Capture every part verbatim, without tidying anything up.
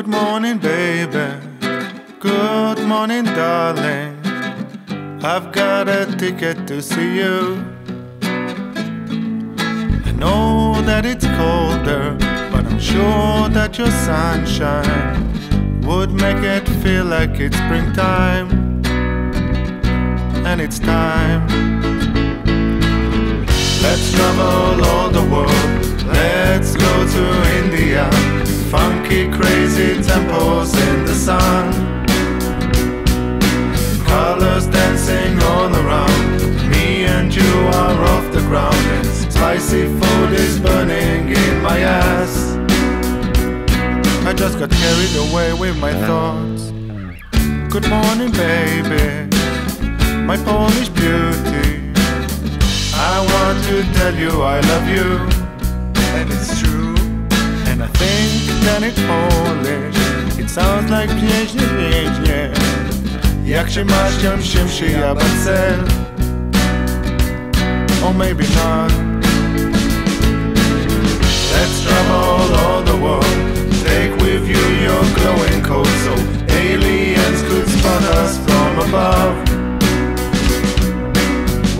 Good morning, baby. Good morning, darling. I've got a ticket to see you. I know that it's colder, but I'm sure that your sunshine would make it feel like it's springtime. And it's time. Let's travel all the world. Let's go to India. Funky, crazy temples in the sun. Colors dancing all around. Me and you are off the ground. And spicy food is burning in my ass. I just got carried away with my thoughts. Good morning, baby, my Polish beauty. I want to tell you I love you. And it's true. And I think that it's Polish. It sounds like pięknie, pięknie. Jak się masz, tam się przyja bacel. Or maybe not. Let's travel all the world. Take with you your glowing coat, so aliens could spot us from above.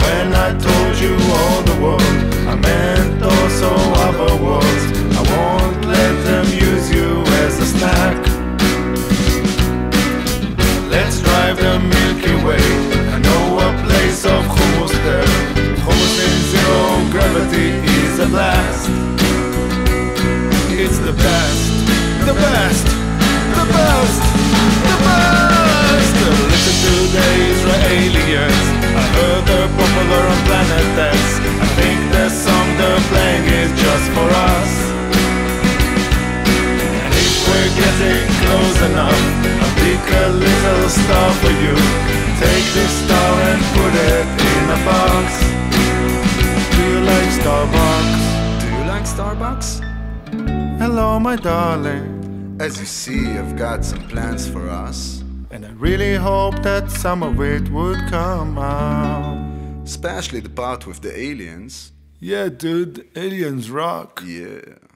When I told you all the world, I meant also other worlds. I won't let them use you as a snack. Let's drive the Milky Way. I know a place of hummus there. Hummus in zero gravity is a blast. It's the best, the best, the best, the best. Listen to the Israelians. I heard they're popular on planet X. I think the song they're playing is just for us. And if we're getting close enough, I'll pick a little star for you. Take this star and put it in a box. Do you like Starbucks? Do you like Starbucks? Hello, my darling. As you see, I've got some plans for us. And I really hope that some of it would come out. Especially the part with the aliens. Yeah, dude, aliens rock. Yeah.